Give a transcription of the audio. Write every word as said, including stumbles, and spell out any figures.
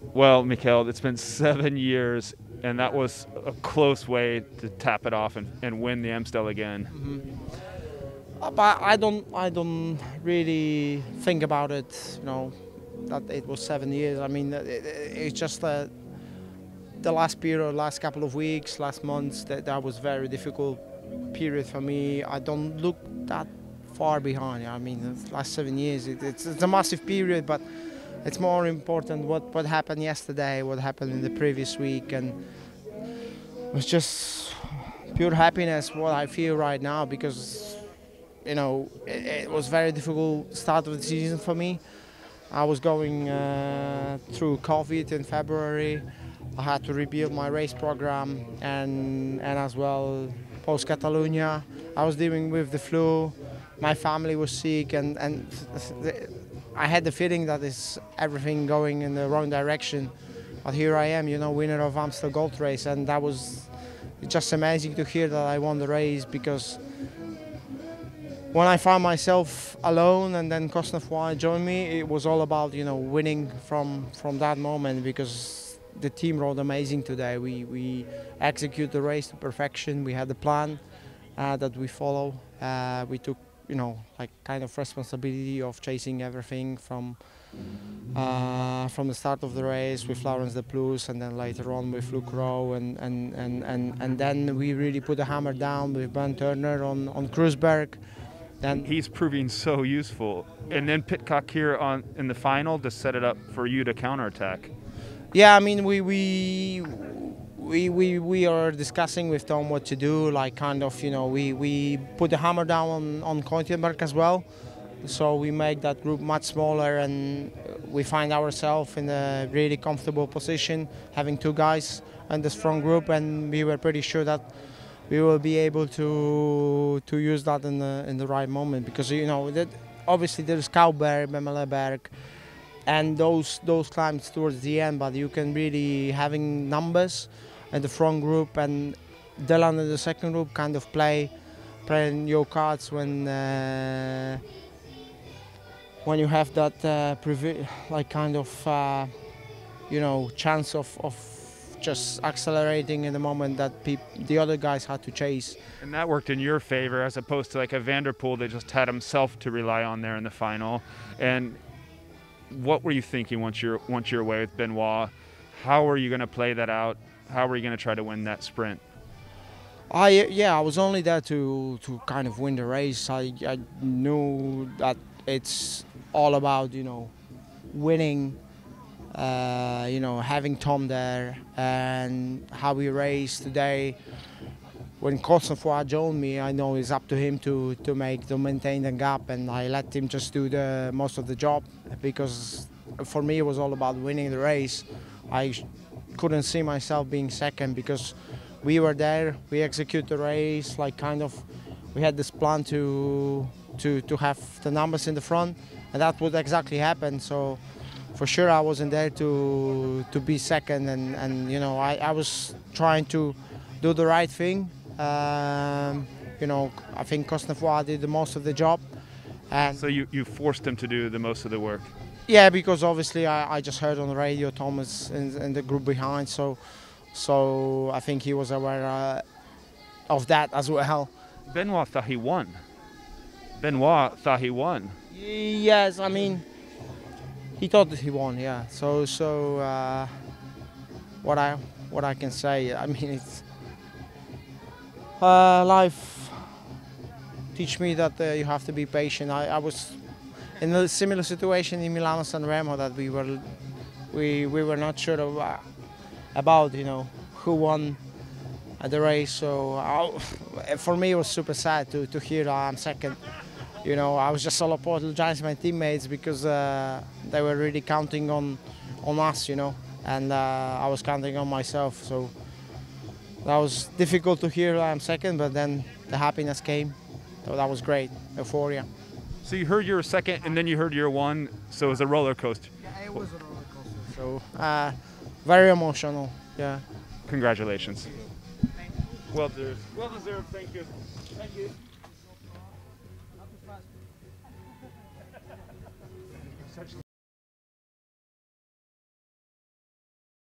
Well, Mikkel, it's been seven years, and that was a close way to tap it off and, and win the Amstel again. Mm-hmm. uh, but I don't, I don't really think about it, you know, that it was seven years. I mean, it, it, it's just that the last period, last couple of weeks, last months, that, that was very difficult period for me. I don't look that far behind. I mean, the last seven years, it, it's, it's a massive period, but it's more important what, what happened yesterday, what happened in the previous week, and it's just pure happiness what I feel right now, because, you know, it, it was very difficult start of the season for me. I was going uh, through COVID in February. I had to rebuild my race program, and and as well post Catalunya, I was dealing with the flu. My family was sick, and and I had the feeling that it's everything going in the wrong direction. But here I am, you know, winner of Amstel Gold Race, and that was just amazing to hear that I won the race, because when I found myself alone and then Cosnefroy joined me, it was all about, you know, winning from from that moment, because the team rode amazing today. We we execute the race to perfection. We had a plan uh, that we follow. Uh, we took, you know, like kind of responsibility of chasing everything from uh, from the start of the race with Laurens De Plus, and then later on with Luke Rowe, and and and and and then we really put a hammer down with Ben Turner on on Kruisberg. Then he's proving so useful, and then Pitcock here on in the final to set it up for you to counterattack. Yeah, I mean, we we we we we are discussing with Tom what to do. Like, kind of, you know, we we put the hammer down on on Kontenberg as well, so we make that group much smaller, and we find ourselves in a really comfortable position, having two guys in the strong group, and we were pretty sure that we will be able to to use that in the in the right moment, because, you know, that obviously there's Cauberg, Melleberg, and those those climbs towards the end, but you can really having numbers in the front group, and Dylan in the second group kind of play playing your cards when uh, when you have that uh, like kind of uh, you know, chance of of just accelerating in the moment that peop the other guys had to chase. And that worked in your favor, as opposed to like a Vanderpool that just had himself to rely on there in the final. And what were you thinking once you're once you're away with Benoit? How are you going to play that out? How are you going to try to win that sprint? I yeah, I was only there to to kind of win the race. I, I knew that it's all about, you know, winning. Uh, you know, having Tom there, and how we raced today. When Cosnefroy joined me, I know it's up to him to, to make, to maintain the gap, and I let him just do the most of the job, because for me it was all about winning the race. I couldn't see myself being second, because we were there, we execute the race, like kind of, we had this plan to, to, to have the numbers in the front, and that would exactly happen. So for sure I wasn't there to, to be second, and, and you know, I, I was trying to do the right thing. Um, you know, I think Cosnefroy did the most of the job. And so you, you forced him to do the most of the work? Yeah, because obviously I, I just heard on the radio Thomas and, and the group behind, so so I think he was aware uh, of that as well. Benoit thought he won. Benoit thought he won. Yes, I mean, he thought that he won, yeah. So, so uh, what, I, what I can say, I mean, it's... Uh, life teach me that uh, you have to be patient. I, I was in a similar situation in Milano San Remo, that we were we we were not sure of, uh, about, you know, who won at the race. So I, for me it was super sad to to hear that I'm second. You know, I was just all apologizing to my teammates, because uh, they were really counting on on us, you know, and uh, I was counting on myself. So that was difficult to hear I'm second, but then the happiness came. So that was great, euphoria. So you heard you were second, and then you heard you were one, so it was a roller coaster. Yeah, it was a roller coaster. So uh, very emotional, yeah. Congratulations. Thank you. Well deserved. Well deserved, thank you. Thank you. Such